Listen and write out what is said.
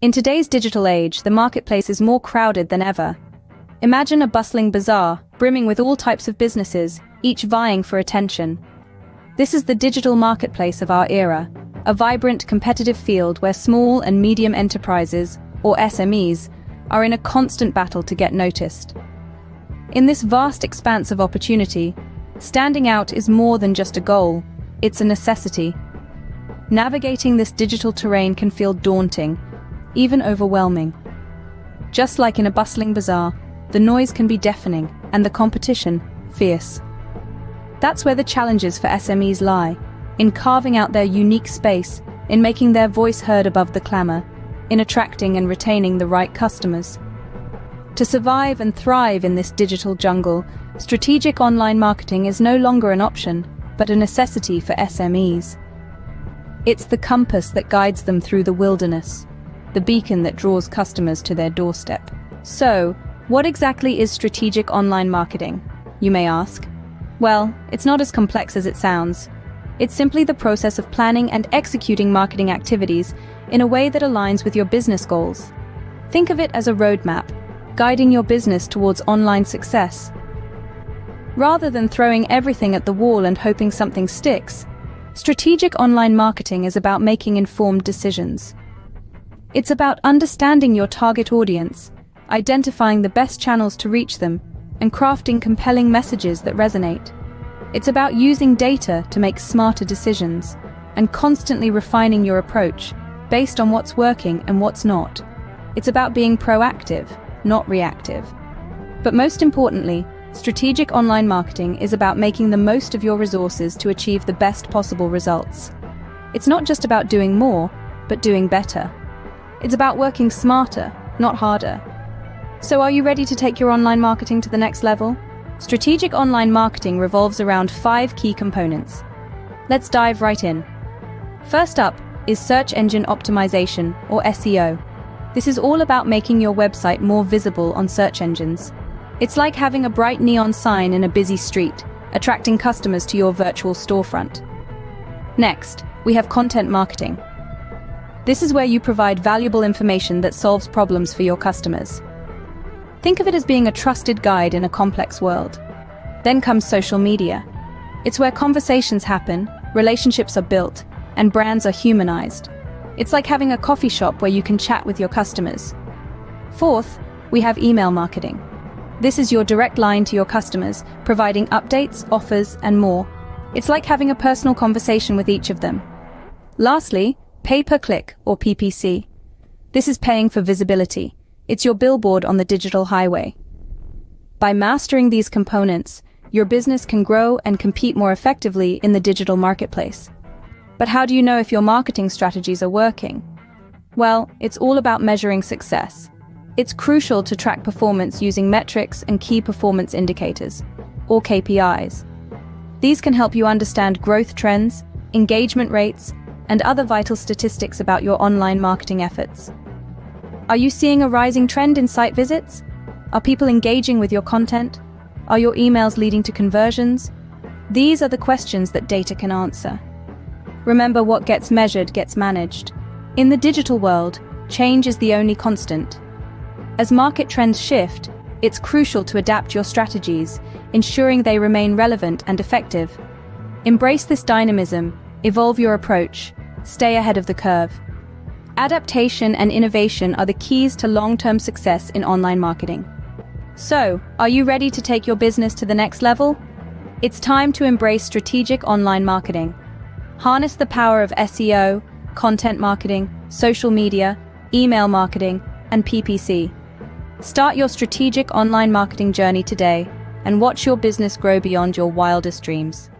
In today's digital age, the marketplace is more crowded than ever. Imagine a bustling bazaar, brimming with all types of businesses, each vying for attention. This is the digital marketplace of our era, a vibrant competitive field where small and medium enterprises, or SMEs, are in a constant battle to get noticed. In this vast expanse of opportunity, standing out is more than just a goal, it's a necessity. Navigating this digital terrain can feel daunting, even overwhelming. Just like in a bustling bazaar, the noise can be deafening and the competition fierce. That's where the challenges for SMEs lie, in carving out their unique space, in making their voice heard above the clamor, in attracting and retaining the right customers. To survive and thrive in this digital jungle, strategic online marketing is no longer an option, but a necessity for SMEs. It's the compass that guides them through the wilderness, the beacon that draws customers to their doorstep. So, what exactly is strategic online marketing, you may ask? Well, it's not as complex as it sounds. It's simply the process of planning and executing marketing activities in a way that aligns with your business goals. Think of it as a roadmap, guiding your business towards online success. Rather than throwing everything at the wall and hoping something sticks, strategic online marketing is about making informed decisions. It's about understanding your target audience, identifying the best channels to reach them, and crafting compelling messages that resonate. It's about using data to make smarter decisions, and constantly refining your approach based on what's working and what's not. It's about being proactive, not reactive. But most importantly, strategic online marketing is about making the most of your resources to achieve the best possible results. It's not just about doing more, but doing better. It's about working smarter, not harder. So are you ready to take your online marketing to the next level? Strategic online marketing revolves around 5 key components. Let's dive right in. First up is search engine optimization, or SEO. This is all about making your website more visible on search engines. It's like having a bright neon sign in a busy street, attracting customers to your virtual storefront. Next, we have content marketing. This is where you provide valuable information that solves problems for your customers. Think of it as being a trusted guide in a complex world. Then comes social media. It's where conversations happen, relationships are built, and brands are humanized. It's like having a coffee shop where you can chat with your customers. Fourth, we have email marketing. This is your direct line to your customers, providing updates, offers, and more. It's like having a personal conversation with each of them. Lastly, pay-per-click, or PPC. This is paying for visibility. It's your billboard on the digital highway. By mastering these components, your business can grow and compete more effectively in the digital marketplace. But how do you know if your marketing strategies are working? Well, it's all about measuring success. It's crucial to track performance using metrics and key performance indicators, or KPIs. These can help you understand growth trends, engagement rates, and other vital statistics about your online marketing efforts. Are you seeing a rising trend in site visits? Are people engaging with your content? Are your emails leading to conversions? These are the questions that data can answer. Remember, what gets measured gets managed. In the digital world, change is the only constant. As market trends shift, it's crucial to adapt your strategies, ensuring they remain relevant and effective. Embrace this dynamism, evolve your approach, stay ahead of the curve. Adaptation and innovation are the keys to long-term success in online marketing. So, are you ready to take your business to the next level? It's time to embrace strategic online marketing. Harness the power of SEO, content marketing, social media, email marketing, and PPC. Start your strategic online marketing journey today and watch your business grow beyond your wildest dreams.